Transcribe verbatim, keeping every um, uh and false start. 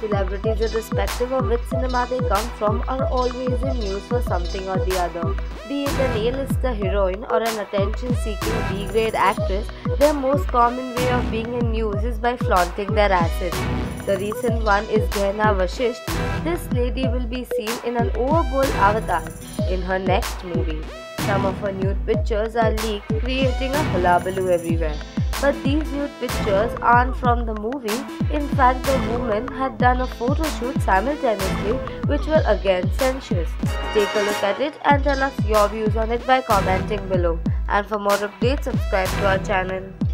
Celebrities, irrespective of which cinema they come from, are always in news for something or the other. Be it an A-lister heroine or an attention-seeking B-grade actress, their most common way of being in news is by flaunting their assets. The recent one is Gehana Vasisth. This lady will be seen in an overbold avatar in her next movie. Some of her nude pictures are leaked, creating a hullabaloo everywhere. But these nude pictures aren't from the movie. In fact, the women had done a photo shoot simultaneously, which were again censures. Take a look at it and tell us your views on it by commenting below. And for more updates, subscribe to our channel.